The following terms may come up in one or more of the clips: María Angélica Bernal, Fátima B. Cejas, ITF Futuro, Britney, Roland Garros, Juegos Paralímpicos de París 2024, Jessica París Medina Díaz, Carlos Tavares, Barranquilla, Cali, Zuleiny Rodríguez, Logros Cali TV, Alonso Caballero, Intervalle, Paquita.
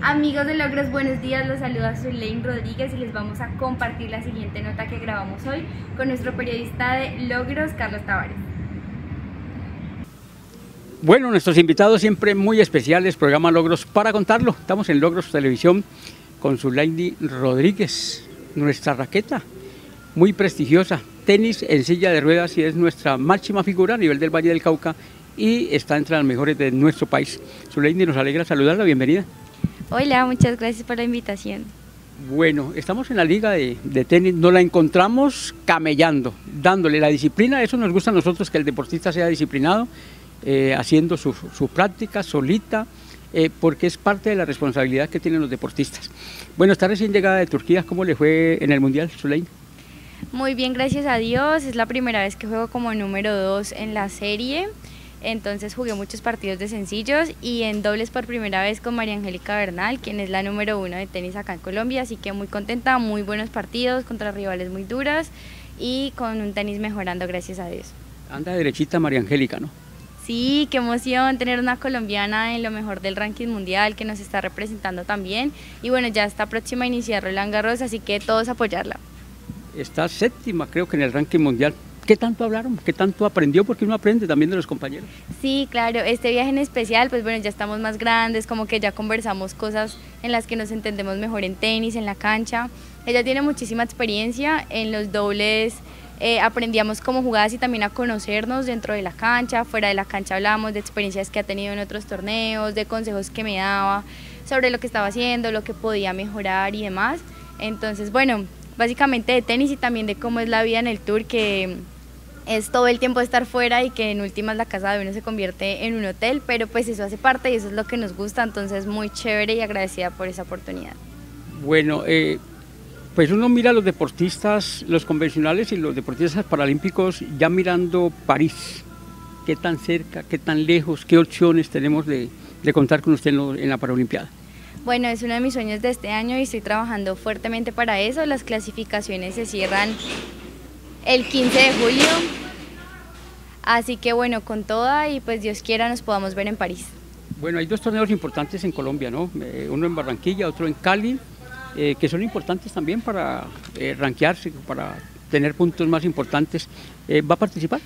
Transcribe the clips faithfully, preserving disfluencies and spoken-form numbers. Amigos de Logros, buenos días, los saluda Zuleiny Rodríguez y les vamos a compartir la siguiente nota que grabamos hoy con nuestro periodista de Logros, Carlos Tavares. Bueno, nuestros invitados siempre muy especiales, programa Logros para contarlo. Estamos en Logros Televisión con Zuleiny Rodríguez, nuestra raqueta, muy prestigiosa, tenis en silla de ruedas y es nuestra máxima figura a nivel del Valle del Cauca y está entre las mejores de nuestro país. Zuleiny, nos alegra saludarla, bienvenida. Hola, muchas gracias por la invitación. Bueno, estamos en la liga de, de tenis, nos la encontramos camellando, dándole la disciplina, eso nos gusta a nosotros, que el deportista sea disciplinado, eh, haciendo sus su prácticas solita, eh, porque es parte de la responsabilidad que tienen los deportistas. Bueno, está recién llegada de Turquía, ¿cómo le fue en el Mundial, Zuleiny? Muy bien, gracias a Dios, es la primera vez que juego como número dos en la serie. Entonces jugué muchos partidos de sencillos y en dobles por primera vez con María Angélica Bernal, quien es la número uno de tenis acá en Colombia, así que muy contenta, muy buenos partidos contra rivales muy duras y con un tenis mejorando, gracias a Dios. Anda derechita María Angélica, ¿no? Sí, qué emoción tener una colombiana en lo mejor del ranking mundial que nos está representando también y bueno, ya está próxima a iniciar Roland Garros, así que todos apoyarla. Está séptima creo que en el ranking mundial. ¿Qué tanto hablaron? ¿Qué tanto aprendió? Porque uno aprende también de los compañeros. Sí, claro, este viaje en especial, pues bueno, ya estamos más grandes, como que ya conversamos cosas en las que nos entendemos mejor en tenis, en la cancha. Ella tiene muchísima experiencia, en los dobles eh, aprendíamos como jugadas y también a conocernos dentro de la cancha, fuera de la cancha hablamos de experiencias que ha tenido en otros torneos, de consejos que me daba, sobre lo que estaba haciendo, lo que podía mejorar y demás. Entonces, bueno, básicamente de tenis y también de cómo es la vida en el Tour, que es todo el tiempo estar fuera y que en últimas la casa de uno se convierte en un hotel, pero pues eso hace parte y eso es lo que nos gusta, entonces muy chévere y agradecida por esa oportunidad. Bueno, eh, pues uno mira a los deportistas, los convencionales y los deportistas paralímpicos ya mirando París, qué tan cerca, qué tan lejos, qué opciones tenemos de, de contar con usted en, lo, en la Paralimpiada. Bueno, es uno de mis sueños de este año y estoy trabajando fuertemente para eso, las clasificaciones se cierran el quince de julio, así que bueno, con toda y pues Dios quiera nos podamos ver en París. Bueno, hay dos torneos importantes en Colombia, ¿no? Eh, uno en Barranquilla, otro en Cali, eh, que son importantes también para eh, rankearse, para tener puntos más importantes. Eh, ¿Va a participar?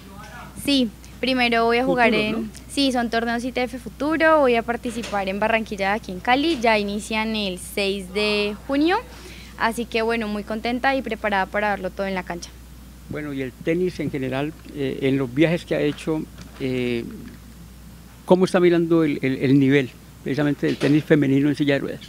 Sí, primero voy a Futuro, jugar en... ¿no? Sí, son torneos I T F Futuro, voy a participar en Barranquilla, aquí en Cali, ya inician el seis de junio, así que bueno, muy contenta y preparada para darlo todo en la cancha. Bueno, y el tenis en general, eh, en los viajes que ha hecho, eh, ¿cómo está mirando el, el, el nivel, precisamente del tenis femenino en silla de ruedas?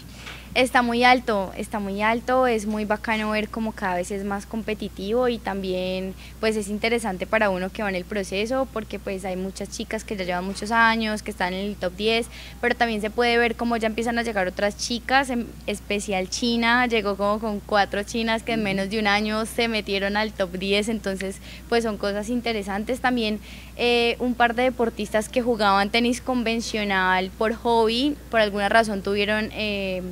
Está muy alto, está muy alto, es muy bacano ver como cada vez es más competitivo y también pues es interesante para uno que va en el proceso porque pues hay muchas chicas que ya llevan muchos años, que están en el top diez, pero también se puede ver cómo ya empiezan a llegar otras chicas, en especial China, llegó como con cuatro chinas que en menos de un año se metieron al top diez, entonces pues son cosas interesantes también. Eh, un par de deportistas que jugaban tenis convencional por hobby, por alguna razón tuvieron... Eh,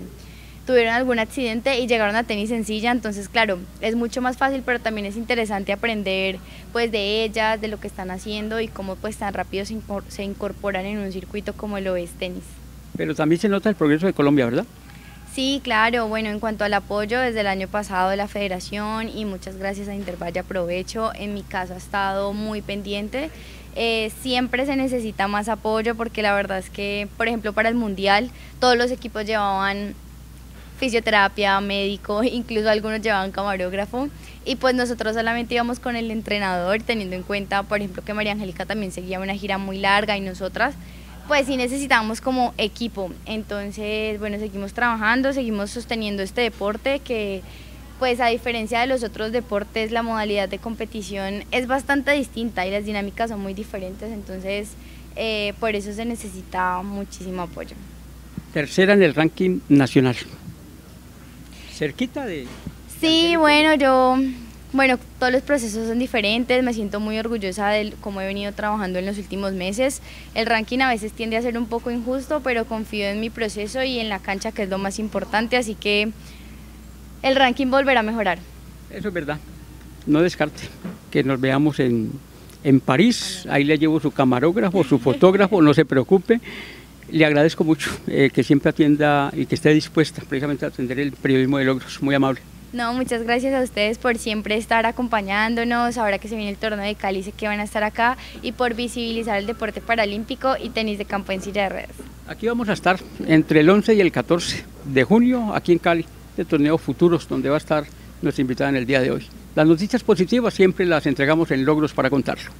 tuvieron algún accidente y llegaron a tenis en silla, entonces claro, es mucho más fácil, pero también es interesante aprender pues de ellas, de lo que están haciendo y cómo pues tan rápido se, incorpor se incorporan en un circuito como lo es tenis. Pero también se nota el progreso de Colombia, ¿verdad? Sí, claro, bueno, en cuanto al apoyo desde el año pasado de la federación y muchas gracias a Intervalle, aprovecho, en mi caso ha estado muy pendiente, eh, siempre se necesita más apoyo porque la verdad es que, por ejemplo, para el mundial todos los equipos llevaban fisioterapia, médico, incluso algunos llevaban camarógrafo y pues nosotros solamente íbamos con el entrenador teniendo en cuenta, por ejemplo, que María Angélica también seguía una gira muy larga y nosotras pues sí necesitábamos como equipo, entonces bueno, seguimos trabajando, seguimos sosteniendo este deporte que pues a diferencia de los otros deportes la modalidad de competición es bastante distinta y las dinámicas son muy diferentes, entonces eh, por eso se necesita muchísimo apoyo. Tercera en el ranking nacional. Cerquita de... Sí, bueno, yo, bueno, todos los procesos son diferentes, me siento muy orgullosa de cómo he venido trabajando en los últimos meses, el ranking a veces tiende a ser un poco injusto, pero confío en mi proceso y en la cancha que es lo más importante, así que el ranking volverá a mejorar. Eso es verdad, no descarte que nos veamos en, en París, ahí le llevo su camarógrafo, su fotógrafo, no se preocupe. Le agradezco mucho eh, que siempre atienda y que esté dispuesta precisamente a atender el periodismo de Logros. Muy amable. No, muchas gracias a ustedes por siempre estar acompañándonos. Ahora que se viene el torneo de Cali, sé que van a estar acá, y por visibilizar el deporte paralímpico y tenis de campo en silla de ruedas. Aquí vamos a estar entre el once y el catorce de junio, aquí en Cali, de Torneo Futuros, donde va a estar nuestra invitada en el día de hoy. Las noticias positivas siempre las entregamos en Logros para contarlo.